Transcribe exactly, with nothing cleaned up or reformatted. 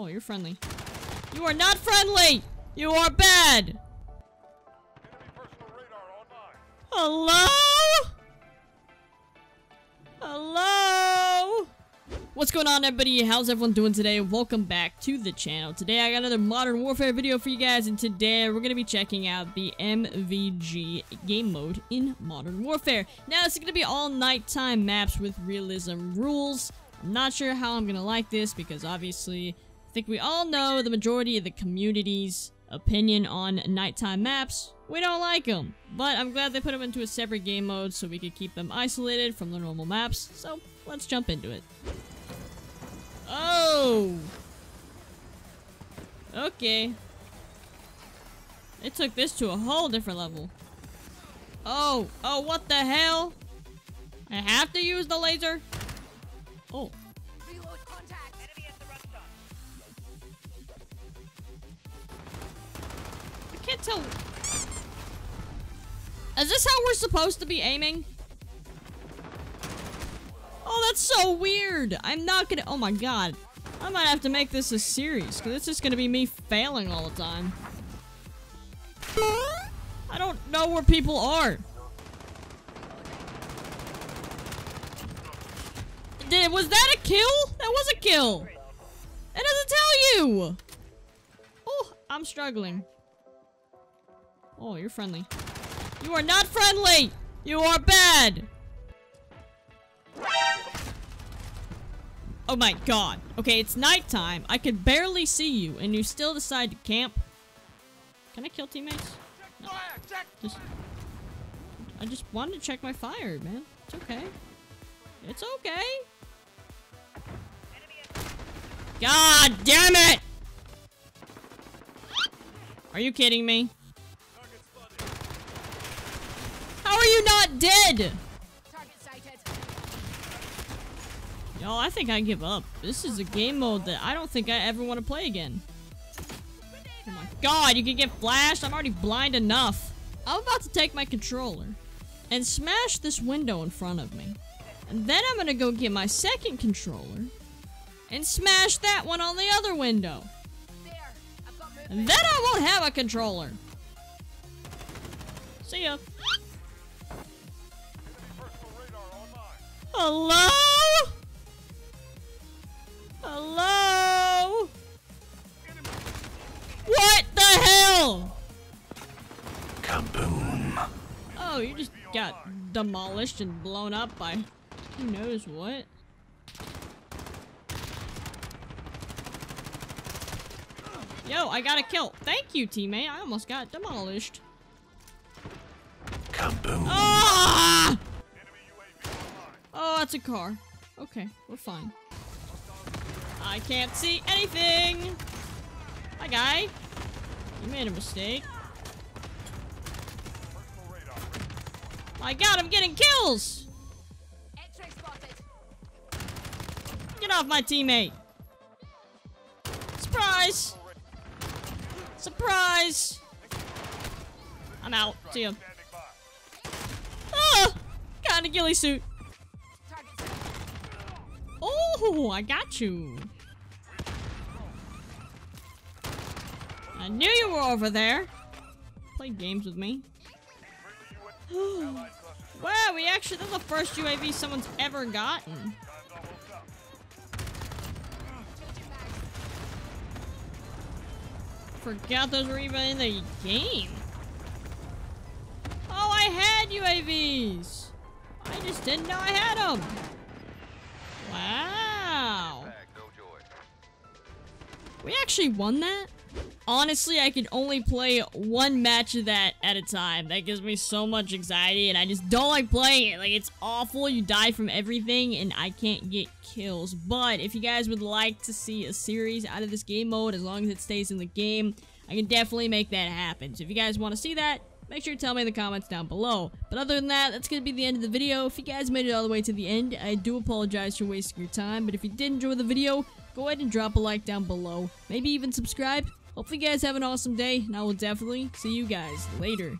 Oh, you're friendly. You are not friendly! You are bad! Enemy personal radar online. Hello? Hello? What's going on, everybody? How's everyone doing today? Welcome back to the channel. Today I got another Modern Warfare video for you guys, and today we're gonna be checking out the M V G game mode in Modern Warfare. Now it's gonna be all nighttime maps with realism rules. I'm not sure how I'm gonna like this because obviously I think we all know the majority of the community's opinion on nighttime maps. We don't like them, but I'm glad they put them into a separate game mode so we could keep them isolated from the normal maps. So let's jump into it. Oh! Okay. It took this to a whole different level. Oh, oh, what the hell? I have to use the laser? Oh. I can't tell. Is this how we're supposed to be aiming? Oh, that's so weird. I'm not gonna. Oh my god. I might have to make this a series because it's just gonna be me failing all the time. I don't know where people are. Did, was that a kill? That was a kill. It doesn't tell you. Oh, I'm struggling. Oh, you're friendly. You are not friendly! You are bad! Oh my god. Okay, it's nighttime. I could barely see you, and you still decide to camp. Can I kill teammates? No. Just, I just wanted to check my fire, man. It's okay. It's okay. God damn it! Are you kidding me? How are you not dead? Yo, I think I give up. This is a game mode that I don't think I ever want to play again. Oh my god, you can get flashed. I'm already blind enough. I'm about to take my controller and smash this window in front of me. And then I'm gonna go get my second controller and smash that one on the other window. And then I won't have a controller. See ya. Hello? Hello? What the hell? Kaboom. Oh, you just got demolished and blown up by who knows what? Yo, I got a kill. Thank you, teammate. I almost got demolished. Kaboom. Ah! Oh, it's a car. Okay, we're fine. I can't see anything! Hi, guy. You made a mistake. My god, I'm getting kills! Get off my teammate! Surprise! Surprise! I'm out. See ya. Ah! Got in a ghillie suit. Oh, I got you. I knew you were over there. Play games with me. Wow, we actually, that's the first U A V someone's ever gotten. Forgot those were even in the game. Oh, I had U A Vs. I just didn't know I had them. Wow. We actually won that? Honestly, I could only play one match of that at a time. That gives me so much anxiety, and I just don't like playing it. Like, it's awful. You die from everything, and I can't get kills. But if you guys would like to see a series out of this game mode, as long as it stays in the game, I can definitely make that happen. So if you guys want to see that, make sure to tell me in the comments down below. But other than that, that's going to be the end of the video. If you guys made it all the way to the end, I do apologize for wasting your time. But if you did enjoy the video, go ahead and drop a like down below. Maybe even subscribe. Hopefully you guys have an awesome day, and I will definitely see you guys later.